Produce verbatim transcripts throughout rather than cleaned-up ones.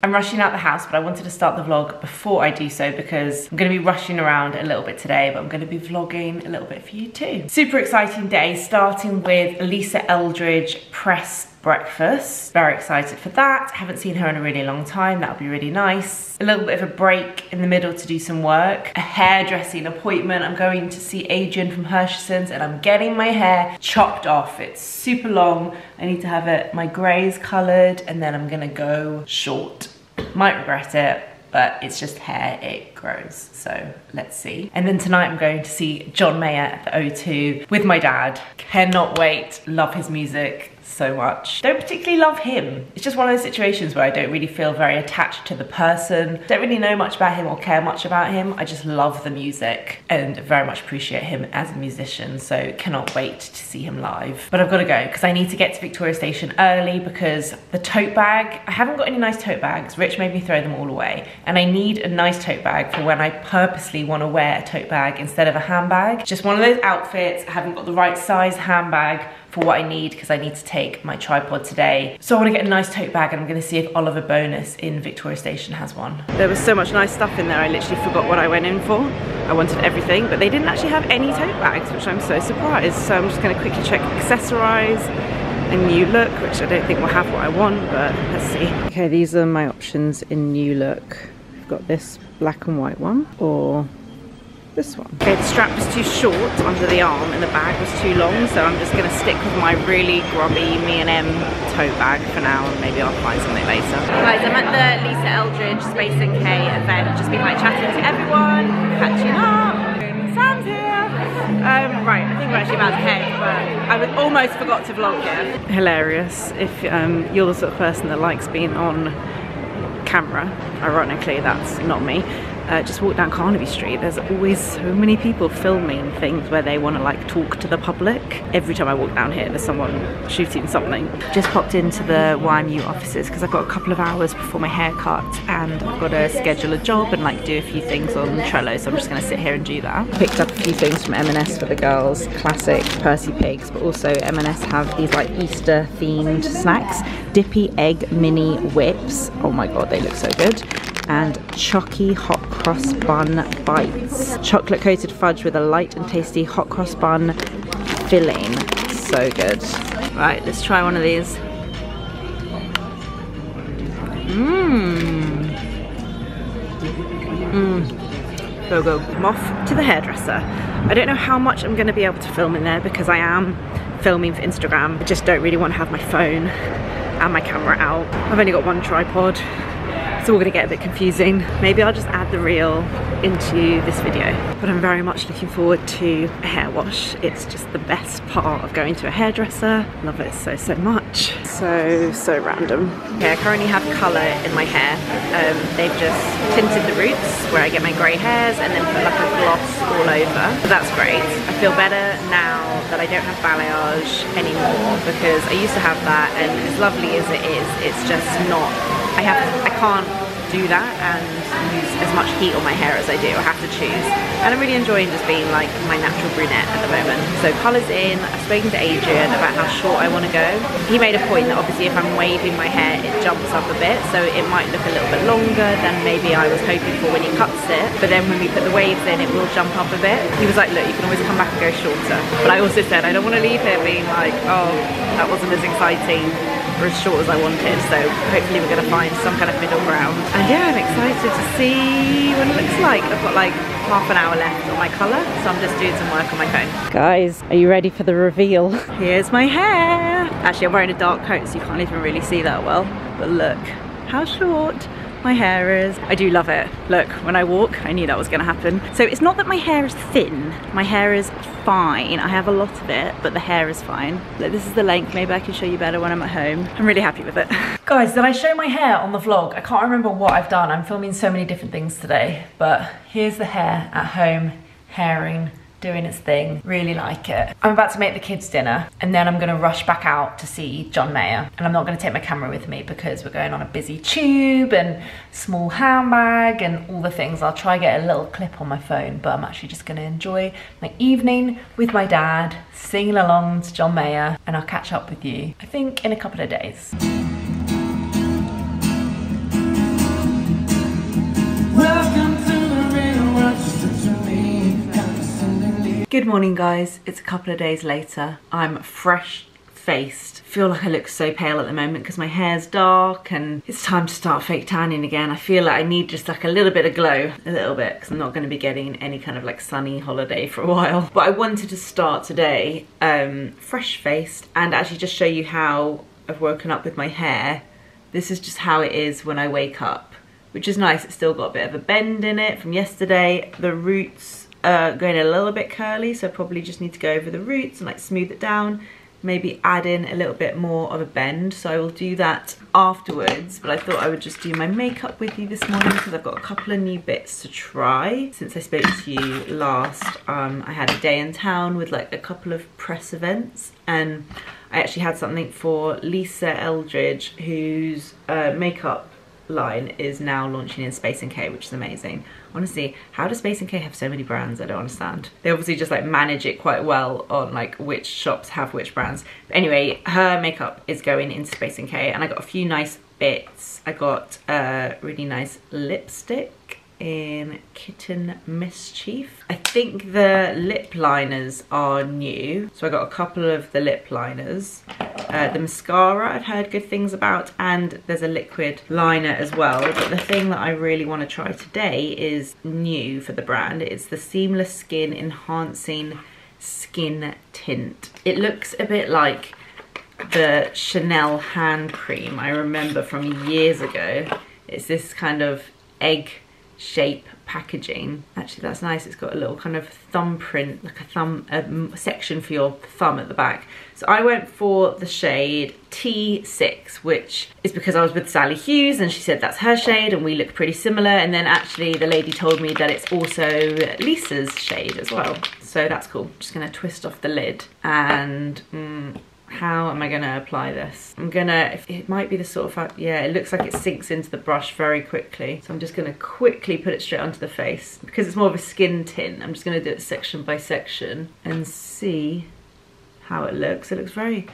I'm rushing out the house, but I wanted to start the vlog before I do so because I'm going to be rushing around a little bit today, but I'm going to be vlogging a little bit for you too. Super exciting day, starting with Lisa Eldridge press breakfast. Very excited for that. Haven't seen her in a really long time. That'll be really nice. A little bit of a break in the middle to do some work. A hairdressing appointment. I'm going to see Adrian from Hershesons and I'm getting my hair chopped off. It's super long. I need to have it my greys coloured and then I'm gonna go short. Might regret it, but it's just hair, it grows, so let's see. And then tonight I'm going to see John Mayer at the O two with my dad. Cannot wait, love his music so much. Don't particularly love him. It's just one of those situations where I don't really feel very attached to the person. Don't really know much about him or care much about him. I just love the music and very much appreciate him as a musician, so cannot wait to see him live. But I've got to go because I need to get to Victoria Station early because the tote bag, I haven't got any nice tote bags. Rich made me throw them all away. And I need a nice tote bag for when I purposely want to wear a tote bag instead of a handbag. Just one of those outfits. I haven't got the right size handbag for what I need because I need to take my tripod today. So I want to get a nice tote bag and I'm going to see if Oliver Bonus in Victoria Station has one. There was so much nice stuff in there, I literally forgot what I went in for. I wanted everything, but they didn't actually have any tote bags, which I'm so surprised. So I'm just going to quickly check Accessorize and New Look, which I don't think will have what I want, but let's see. Okay, these are my options in New Look. I've got this black and white one, or this one. Okay, the strap was too short under the arm and the bag was too long, so I'm just going to stick with my really grubby M and M tote bag for now and maybe I'll find something later. Guys, I'm at the Lisa Eldridge Space N K event. Just been like chatting to everyone, catching up. Sam's here! Um, right, I think we're actually about to head, but I almost forgot to vlog here. Hilarious. If um, you're the sort of person that likes being on camera, ironically that's not me. Uh, just walk down Carnaby Street, there's always so many people filming things where they want to like talk to the public. Every time I walk down here there's someone shooting something. Just popped into the Y M U offices because I've got a couple of hours before my haircut and I've got to schedule a job and like do a few things on Trello, so I'm just going to sit here and do that. Picked up a few things from M and S for the girls, classic Percy Pigs, but also M and S have these like Easter themed snacks. Dippy egg mini whips, oh my god they look so good. And Chocky Hot Cross Bun Bites. Chocolate coated fudge with a light and tasty hot cross bun filling. So good. Right, let's try one of these. Mmm. Mmm. So good. I'm off to the hairdresser. I don't know how much I'm going to be able to film in there because I am filming for Instagram. I just don't really want to have my phone and my camera out. I've only got one tripod. It's all gonna get a bit confusing. Maybe I'll just add the reel into this video. But I'm very much looking forward to a hair wash. It's just the best part of going to a hairdresser. Love it so, so much. So, so random. Okay, I currently have colour in my hair. Um, they've just tinted the roots where I get my grey hairs and then put like a gloss all over. So that's great. I feel better now that I don't have balayage anymore because I used to have that and as lovely as it is, it's just not, I have, I can't do that and use as much heat on my hair as I do. I have to choose. And I'm really enjoying just being like my natural brunette at the moment. So colours in, I've spoken to Adrian about how short I want to go. He made a point that obviously if I'm waving my hair it jumps up a bit, so it might look a little bit longer than maybe I was hoping for when he cuts it, but then when we put the waves in it will jump up a bit. He was like, look, you can always come back and go shorter. But I also said I don't want to leave here being like, oh, that wasn't as exciting or as short as I wanted, so hopefully we're going to find some kind of middle ground. And yeah, I'm excited to see what it looks like. I've got like half an hour left on my colour, so I'm just doing some work on my phone. Guys, are you ready for the reveal? Here's my hair! Actually, I'm wearing a dark coat, so you can't even really see that well. But look how short my hair is. I do love it. Look, when I walk, I knew that was going to happen. So it's not that my hair is thin. My hair is fine. I have a lot of it, but the hair is fine. Look, this is the length. Maybe I can show you better when I'm at home. I'm really happy with it. Guys, did I show my hair on the vlog? I can't remember what I've done. I'm filming so many different things today, but here's the hair at home, hairing, doing its thing. Really like it. I'm about to make the kids dinner and then I'm gonna rush back out to see John Mayer, and I'm not gonna take my camera with me because we're going on a busy tube and small handbag and all the things. I'll try get a little clip on my phone, but I'm actually just gonna enjoy my evening with my dad, singing along to John Mayer, and I'll catch up with you I think in a couple of days. Good morning guys, it's a couple of days later. I'm fresh faced. Feel like I look so pale at the moment because my hair's dark and it's time to start fake tanning again. I feel like I need just like a little bit of glow, a little bit, because I'm not going to be getting any kind of like sunny holiday for a while. But I wanted to start today um, fresh faced and actually just show you how I've woken up with my hair. This is just how it is when I wake up, which is nice. It's still got a bit of a bend in it from yesterday. The roots are going a little bit curly, so I probably just need to go over the roots and like smooth it down. Maybe add in a little bit more of a bend, so I will do that afterwards. But I thought I would just do my makeup with you this morning because I've got a couple of new bits to try. Since I spoke to you last, um, I had a day in town with like a couple of press events, and I actually had something for Lisa Eldridge, whose uh, makeup line is now launching in Space N K, which is amazing. Honestly, how does Space N K have so many brands? I don't understand. They obviously just like manage it quite well on like which shops have which brands. But anyway, her makeup is going into Space N K, and I got a few nice bits. I got a really nice lipstick in Kitten Mischief. I think the lip liners are new, so I got a couple of the lip liners. Uh, the mascara I've heard good things about, and there's a liquid liner as well. But the thing that I really want to try today is new for the brand. It's the Seamless Skin Enhancing Skin Tint. It looks a bit like the Chanel hand cream I remember from years ago. It's this kind of egg shape packaging. Actually, that's nice. It's got a little kind of thumbprint, like a thumb a section for your thumb at the back. So I went for the shade T six, which is because I was with Sally Hughes and she said that's her shade and we look pretty similar, and then actually the lady told me that it's also Lisa's shade as well, so that's cool. I'm just gonna twist off the lid and mm, how am I gonna apply this? I'm gonna, it might be the sort of, yeah, it looks like it sinks into the brush very quickly. So I'm just gonna quickly put it straight onto the face. Because it's more of a skin tint, I'm just gonna do it section by section and see how it looks. It looks very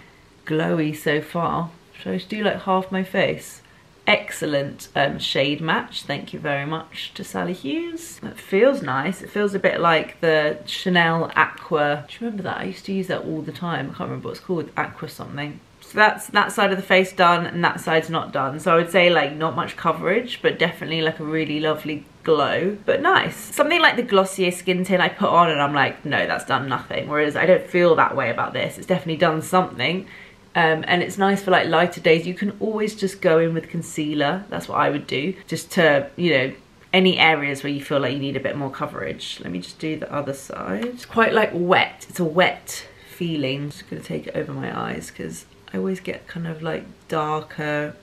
glowy so far. Should I just do like half my face? Excellent um, shade match. Thank you very much to Sally Hughes. That feels nice. It feels a bit like the Chanel Aqua. Do you remember that? I used to use that all the time. I can't remember what it's called. Aqua something. So that's that side of the face done, and that side's not done. So I would say like not much coverage, but definitely like a really lovely glow, but nice. Something like the Glossier skin tint I put on and I'm like, no, that's done nothing. Whereas I don't feel that way about this. It's definitely done something. Um, and it's nice for like lighter days. You can always just go in with concealer. That's what I would do, just to, you know, any areas where you feel like you need a bit more coverage. Let me just do the other side. It's quite like wet. It's a wet feeling. I'm just gonna take it over my eyes because I always get kind of like darker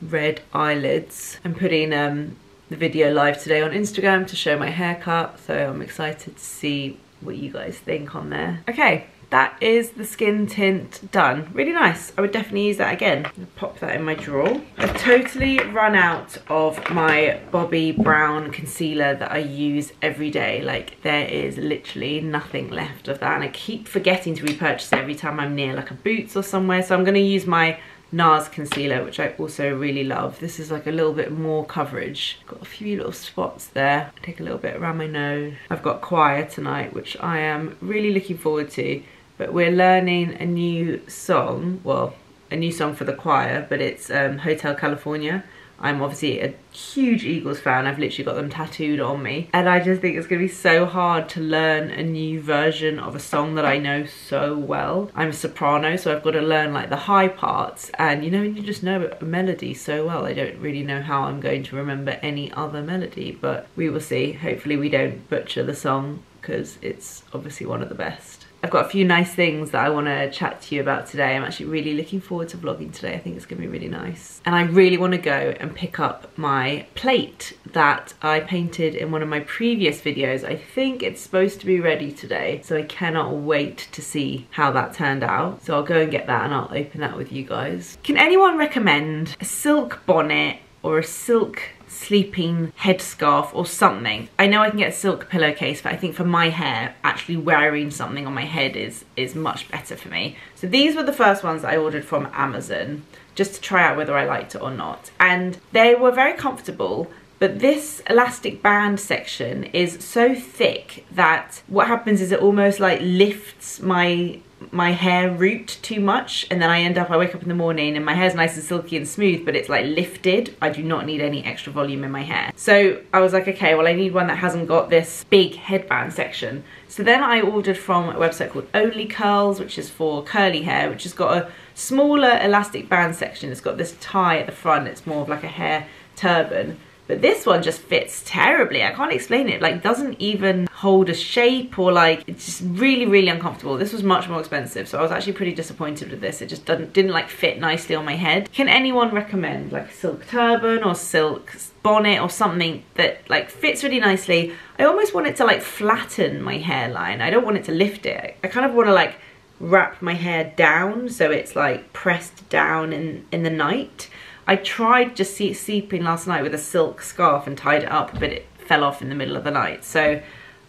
red eyelids. I'm putting um, the video live today on Instagram to show my haircut, so I'm excited to see what you guys think on there. Okay. That is the skin tint done. Really nice. I would definitely use that again. Pop that in my drawer. I've totally run out of my Bobbi Brown concealer that I use every day. Like, there is literally nothing left of that, and I keep forgetting to repurchase it every time I'm near like a Boots or somewhere. So I'm gonna use my NARS concealer, which I also really love. This is like a little bit more coverage. Got a few little spots there. Take a little bit around my nose. I've got choir tonight, which I am really looking forward to. But we're learning a new song, well, a new song for the choir, but it's um, Hotel California. I'm obviously a huge Eagles fan. I've literally got them tattooed on me. And I just think it's gonna be so hard to learn a new version of a song that I know so well. I'm a soprano, so I've got to learn like the high parts. And you know, you just know a melody so well. I don't really know how I'm going to remember any other melody, but we will see. Hopefully we don't butcher the song, because it's obviously one of the best. I've got a few nice things that I want to chat to you about today. I'm actually really looking forward to vlogging today. I think it's gonna be really nice. And I really want to go and pick up my plate that I painted in one of my previous videos. I think it's supposed to be ready today, so I cannot wait to see how that turned out. So I'll go and get that and I'll open that with you guys. Can anyone recommend a silk bonnet or a silk sleeping headscarf or something? I know I can get a silk pillowcase, but I think for my hair, actually wearing something on my head is is much better for me. So these were the first ones I ordered from Amazon, just to try out whether I liked it or not. And they were very comfortable. But this elastic band section is so thick that what happens is it almost like lifts my my hair root too much, and then I end up, I wake up in the morning and my hair's nice and silky and smooth, but it's like lifted. I do not need any extra volume in my hair. So I was like, okay, well I need one that hasn't got this big headband section. So then I ordered from a website called Only Curls, which is for curly hair, which has got a smaller elastic band section. It's got this tie at the front. It's more of like a hair turban. But this one just fits terribly. I can't explain it. Like, doesn't even hold a shape, or like, it's just really, really uncomfortable. This was much more expensive, so I was actually pretty disappointed with this. It just didn't, didn't like fit nicely on my head. Can anyone recommend like a silk turban or silk bonnet or something that like fits really nicely? I almost want it to like flatten my hairline. I don't want it to lift it. I kind of want to like wrap my hair down so it's like pressed down in, in the night. I tried just sleeping last night with a silk scarf and tied it up, but it fell off in the middle of the night. So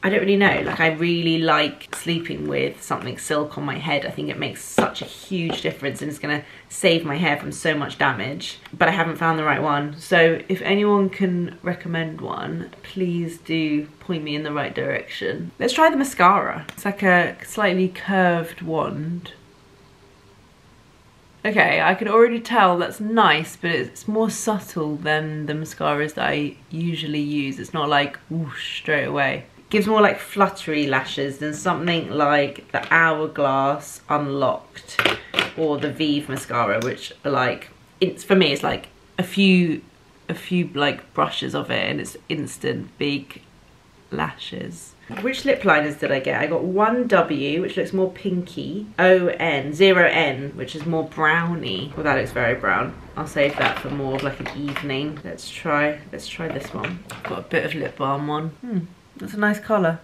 I don't really know. Like, I really like sleeping with something silk on my head. I think it makes such a huge difference, and it's gonna save my hair from so much damage. But I haven't found the right one. So if anyone can recommend one, please do point me in the right direction. Let's try the mascara. It's like a slightly curved wand. Okay, I could already tell that's nice, but it's more subtle than the mascaras that I usually use. It's not like whoosh straight away. It gives more like fluttery lashes than something like the Hourglass Unlocked or the Vieve mascara, which are like, it's for me, it's like a few, a few like brushes of it, and it's instant big lashes. Which lip liners did I get? I got one W, which looks more pinky, O N, zero N, which is more browny. Well, that looks very brown. I'll save that for more of like an evening. Let's try, let's try this one. Got a bit of lip balm on. Hmm, that's a nice colour.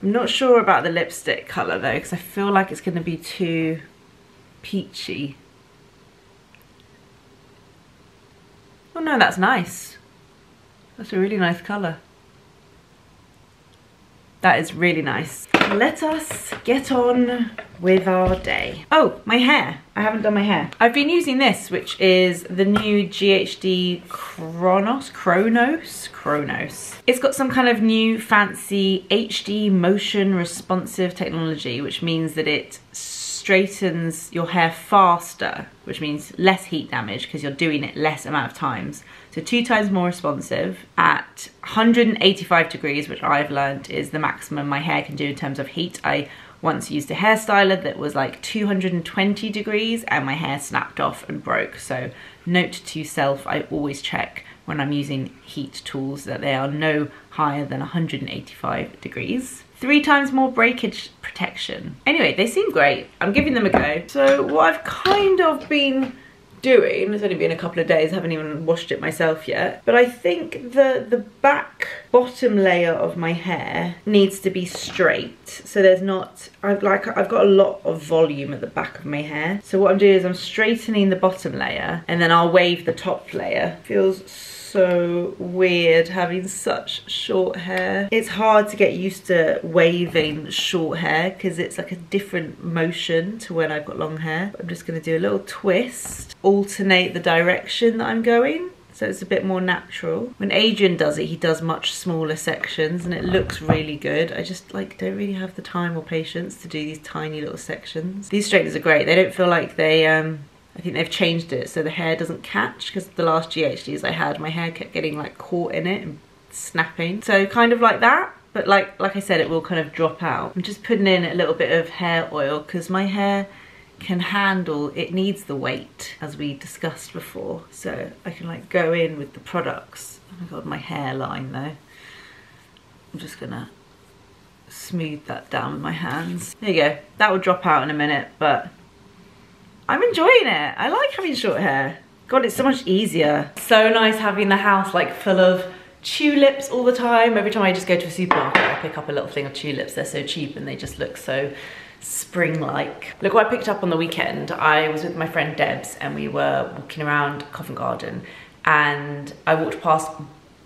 I'm not sure about the lipstick colour though, because I feel like it's going to be too peachy. Oh no, that's nice. That's a really nice colour. That is really nice. Let us get on with our day. Oh, my hair. I haven't done my hair. I've been using this, which is the new G H D Chronos, Chronos, Chronos. It's got some kind of new fancy H D motion responsive technology, which means that it straightens your hair faster, which means less heat damage because you're doing it less amount of times. So two times more responsive at one hundred eighty-five degrees, which I've learned is the maximum my hair can do in terms of heat. I once used a hairstyler that was like two hundred twenty degrees and my hair snapped off and broke. So note to self, I always check when I'm using heat tools that they are no higher than one hundred eighty-five degrees. Three times more breakage protection. Anyway, they seem great. I'm giving them a go. So what I've kind of been doing, it's only been a couple of days, I haven't even washed it myself yet, but I think the the back bottom layer of my hair needs to be straight, so there's not, I've like I've got a lot of volume at the back of my hair, so what I'm doing is I'm straightening the bottom layer and then I'll wave the top layer. Feels so weird having such short hair. It's hard to get used to waving short hair because it's like a different motion to when I've got long hair. But I'm just going to do a little twist, alternate the direction that I'm going, so it's a bit more natural. When Adrian does it, he does much smaller sections and it looks really good. I just like don't really have the time or patience to do these tiny little sections. These straighteners are great. They don't feel like they um I think they've changed it so the hair doesn't catch, because the last G H Ds I had, my hair kept getting like caught in it and snapping. So kind of like that, but like like I said, it will kind of drop out. I'm just putting in a little bit of hair oil because my hair can handle, it needs the weight as we discussed before. So I can like go in with the products. Oh my God, my hairline though. I'm just gonna smooth that down with my hands. There you go, that will drop out in a minute, but I'm enjoying it. I like having short hair. God, it's so much easier. So nice having the house like full of tulips all the time. Every time I just go to a supermarket, I pick up a little thing of tulips. They're so cheap and they just look so spring-like. Look what I picked up on the weekend. I was with my friend Debs and we were walking around Covent Garden and I walked past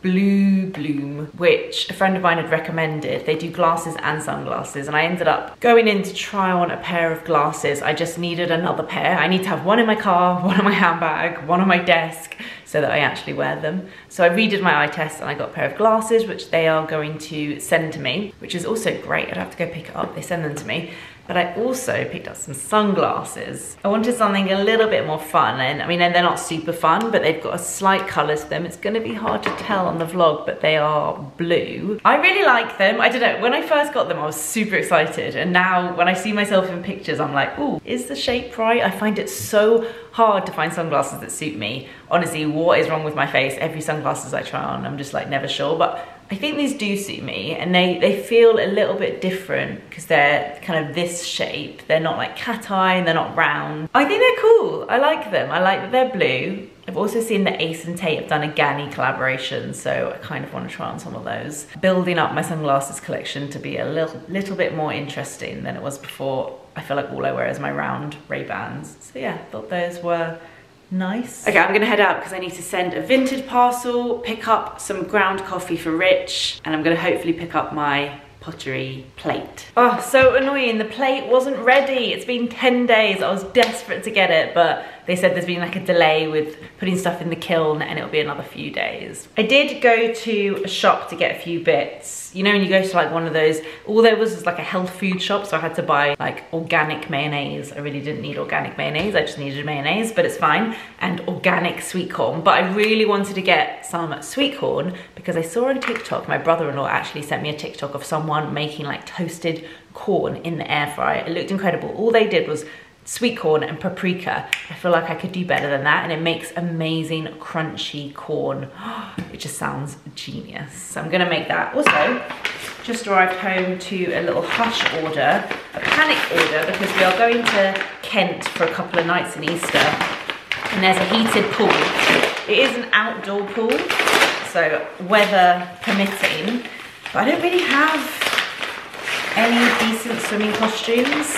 Blue Bloom, which a friend of mine had recommended. They do glasses and sunglasses, and I ended up going in to try on a pair of glasses. I just needed another pair. I need to have one in my car, one in my handbag, one on my desk, so that I actually wear them. So I redid my eye test and I got a pair of glasses, which they are going to send to me, which is also great. I'd have to go pick it up, they send them to me. But I also picked up some sunglasses. I wanted something a little bit more fun, and I mean, and they're not super fun, but they've got a slight color to them. It's gonna be hard to tell on the vlog, but they are blue. I really like them. I don't know, when I first got them, I was super excited. And now when I see myself in pictures, I'm like, ooh, is the shape right? I find it so hard to find sunglasses that suit me. Honestly, what is wrong with my face? Every sunglasses I try on, I'm just like never sure, but I think these do suit me, and they, they feel a little bit different because they're kind of this shape. They're not like cat eye and they're not round. I think they're cool. I like them. I like that they're blue. I've also seen that Ace and Tate have done a Ganni collaboration, so I kind of want to try on some of those. Building up my sunglasses collection to be a little, little bit more interesting than it was before. I feel like all I wear is my round Ray-Bans. So yeah, I thought those were nice. Okay, I'm gonna head out because I need to send a Vinted parcel, pick up some ground coffee for Rich, and I'm gonna hopefully pick up my pottery plate. Oh, so annoying, the plate wasn't ready. It's been ten days, I was desperate to get it, but they said there's been like a delay with putting stuff in the kiln and it'll be another few days. I did go to a shop to get a few bits. You know, when you go to like one of those, all there was was like a health food shop, so I had to buy like organic mayonnaise. I really didn't need organic mayonnaise, I just needed mayonnaise, but it's fine, and organic sweet corn. But I really wanted to get some sweet corn because I saw on TikTok, my brother-in-law actually sent me a TikTok of someone making like toasted corn in the air fryer. It looked incredible. All they did was sweet corn and paprika. I feel like I could do better than that, and it makes amazing crunchy corn. It just sounds genius. So I'm gonna make that. Also, just arrived home to a little Hush order, a panic order, because we are going to Kent for a couple of nights in Easter, and there's a heated pool. It is an outdoor pool, so weather permitting, but I don't really have any decent swimming costumes.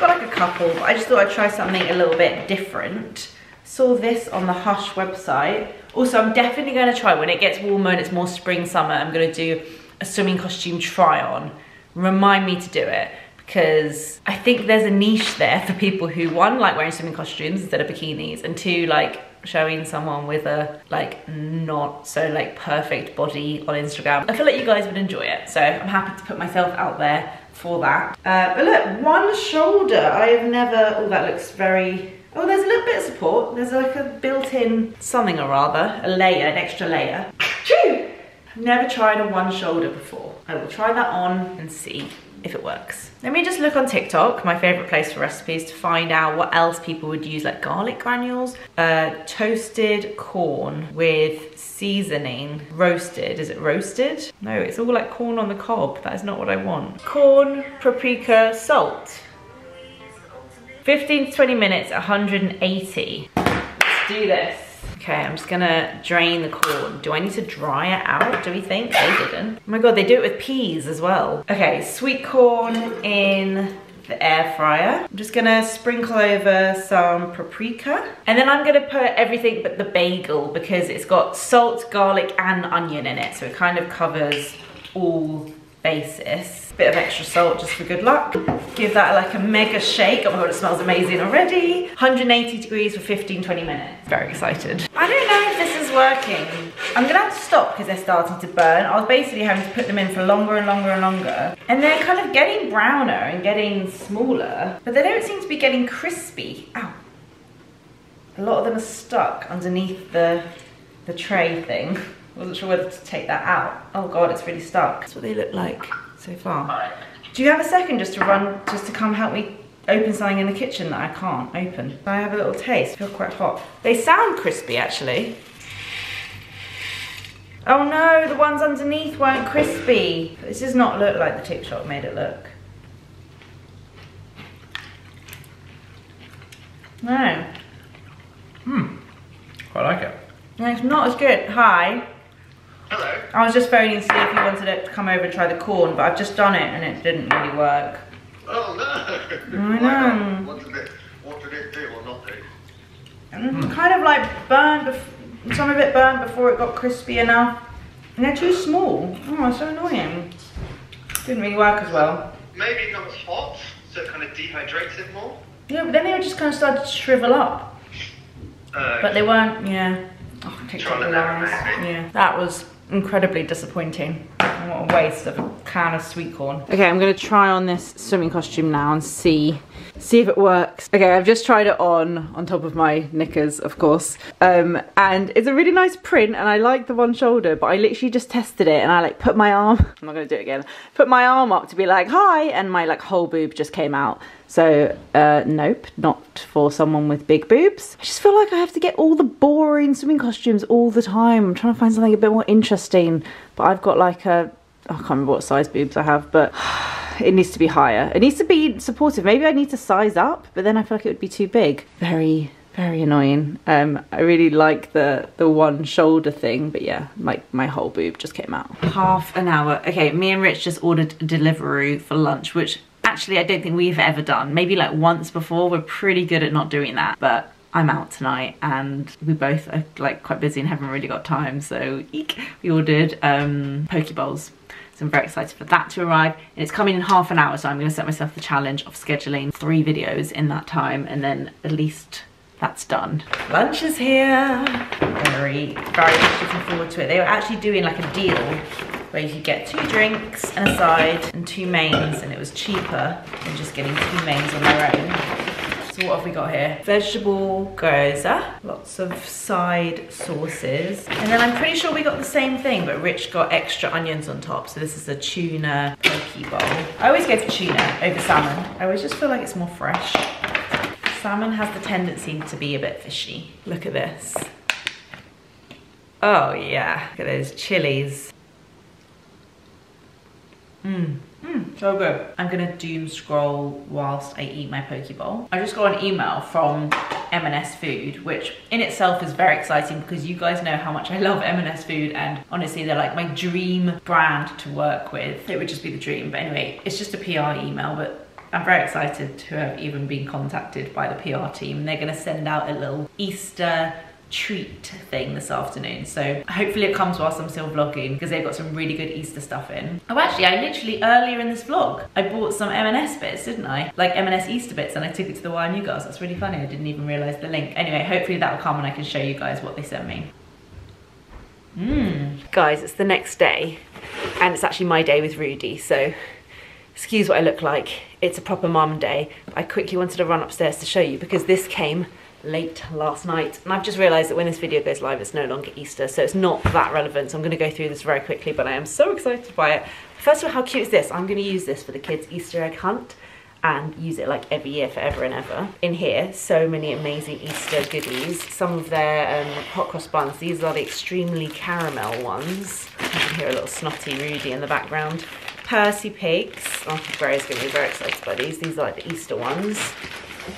Got like a couple, but I just thought I'd try something a little bit different. Saw this on the Hush website. Also, I'm definitely going to try, when it gets warmer and it's more spring, summer, I'm going to do a swimming costume try on. Remind me to do it, because I think there's a niche there for people who, one, like wearing swimming costumes instead of bikinis, and two, like showing someone with a like not so like perfect body on Instagram. I feel like you guys would enjoy it, so I'm happy to put myself out there for that. Uh, but look, one shoulder, I have never, oh that looks very, oh there's a little bit of support, there's like a built-in something or other, a layer, an extra layer. Achoo! I've never tried a one shoulder before. I will try that on and see if it works. Let me just look on TikTok, my favorite place for recipes, to find out what else people would use, like garlic granules, uh, toasted corn with seasoning, roasted, is it roasted? No, it's all like corn on the cob, that is not what I want. Corn, paprika, salt. fifteen to twenty minutes, one hundred and eighty. Let's do this. Okay, I'm just gonna drain the corn. Do I need to dry it out, do we think? They didn't. Oh my God, they do it with peas as well. Okay, sweet corn in the air fryer. I'm just gonna sprinkle over some paprika. And then I'm gonna put everything but the bagel because it's got salt, garlic, and onion in it. So it kind of covers all bases. Bit of extra salt just for good luck. Give that like a mega shake. Oh my God, it smells amazing already. one hundred and eighty degrees for fifteen to twenty minutes. Very excited. I don't know if this is working. I'm gonna have to stop because they're starting to burn. I was basically having to put them in for longer and longer and longer. And they're kind of getting browner and getting smaller, but they don't seem to be getting crispy. Ow. A lot of them are stuck underneath the, the tray thing. Wasn't sure whether to take that out. Oh God, it's really stuck. That's what they look like so far. Do you have a second just to run, just to come help me open something in the kitchen that I can't open? I have a little taste, feel quite hot. They sound crispy actually. Oh no, the ones underneath weren't crispy. This does not look like the TikTok made it look. No. Hmm, quite like it. No, it's not as good. Hi. Hello. I was just phoning to see if you wanted it to come over and try the corn, but I've just done it and it didn't really work. Oh no! I know. What did it, what did it do or not do? Mm. Kind of like burned, some of it burned before it got crispy enough. And they're too small. Oh, it's so annoying. Didn't really work as well. Maybe not hot, so it kind of dehydrates it more? Yeah, but then they just kind of started to shrivel up. Uh, but they weren't, yeah. Oh, TikTok Lives. Yeah, that was incredibly disappointing. What a waste of a can of sweet corn. Okay, I'm gonna try on this swimming costume now and see see if it works. Okay, I've just tried it on on top of my knickers, of course, um and it's a really nice print and I like the one shoulder, but I literally just tested it and I like put my arm I'm not gonna do it again put my arm up to be like hi, and my like whole boob just came out. So uh nope, not for someone with big boobs. I just feel like I have to get all the boring swimming costumes all the time. I'm trying to find something a bit more interesting, but I've got like a I can't remember what size boobs I have, but it needs to be higher. It needs to be supportive. Maybe I need to size up, but then I feel like it would be too big. Very, very annoying. Um, I really like the, the one shoulder thing, but yeah, like my, my whole boob just came out. Half an hour. Okay, me and Rich just ordered Deliveroo for lunch, which actually I don't think we've ever done. Maybe like once before. We're pretty good at not doing that, but I'm out tonight and we both are like quite busy and haven't really got time, so eek. We ordered um, poke bowls. So I'm very excited for that to arrive, and it's coming in half an hour, so I'm going to set myself the challenge of scheduling three videos in that time, and then at least that's done. Lunch is here. Very, very much looking forward to it. They were actually doing like a deal where you could get two drinks and a side and two mains, and it was cheaper than just getting two mains on their own. So what have we got here? Vegetable gyoza, lots of side sauces, and then I'm pretty sure we got the same thing, but Rich got extra onions on top. So this is a tuna poke bowl. I always go for tuna over salmon. I always just feel like it's more fresh. Salmon has the tendency to be a bit fishy. Look at this. Oh yeah, look at those chilies. Mmm, mmm, so good. I'm gonna doom scroll whilst I eat my poke bowl. I just got an email from M and S Food, which in itself is very exciting because you guys know how much I love M and S Food, and honestly they're like my dream brand to work with. It would just be the dream, but anyway, it's just a P R email, but I'm very excited to have even been contacted by the P R team. They're gonna send out a little Easter treat thing this afternoon, so hopefully it comes whilst I'm still vlogging because they've got some really good Easter stuff in. Oh actually, I literally earlier in this vlog I bought some M and S bits, didn't I? Like M and S Easter bits, and I took it to the Y M U girls. That's really funny, I didn't even realise the link. Anyway, hopefully that will come and I can show you guys what they sent me. Mmm. Guys, it's the next day and it's actually my day with Rudy, so excuse what I look like. It's a proper mum day. I quickly wanted to run upstairs to show you because this came late last night, and I've just realized that when this video goes live it's no longer Easter, so it's not that relevant, so I'm going to go through this very quickly, but I am so excited by it. First of all, how cute is this? I'm going to use this for the kids' Easter egg hunt and use it like every year forever and ever. In here, so many amazing Easter goodies. Some of their um, hot cross buns. These are the extremely caramel ones. You can hear a little snotty Rudy in the background. Percy Pigs. I think Gray's going to be very excited by these. These are like the Easter ones.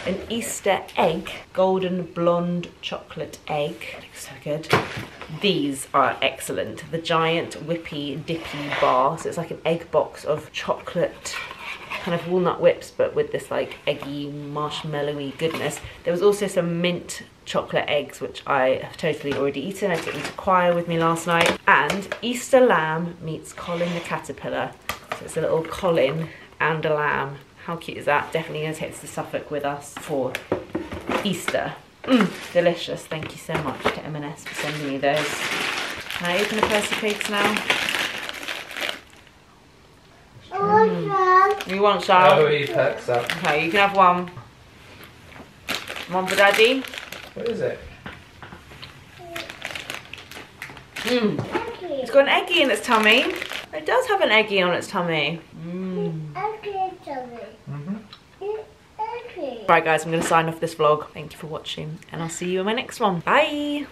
An Easter egg, golden blonde chocolate egg. That looks so good. These are excellent. The giant whippy dippy bar. So it's like an egg box of chocolate, kind of walnut whips, but with this like eggy, marshmallowy goodness. There was also some mint chocolate eggs, which I have totally already eaten. I took them to choir with me last night. And Easter lamb meets Colin the Caterpillar. So it's a little Colin and a lamb. How cute is that? Definitely going to take this to Suffolk with us for Easter. Mm, delicious. Thank you so much to M and S for sending me those. Can I open the Percy Pigs now? I want some. You want some? Oh, he packs up. Okay, you can have one. One for Daddy. What is it? Mm. It's got an eggie in its tummy. It does have an eggie on its tummy. Mm. Mm-hmm. Right guys, I'm going to sign off this vlog. Thank you for watching and I'll see you in my next one. Bye!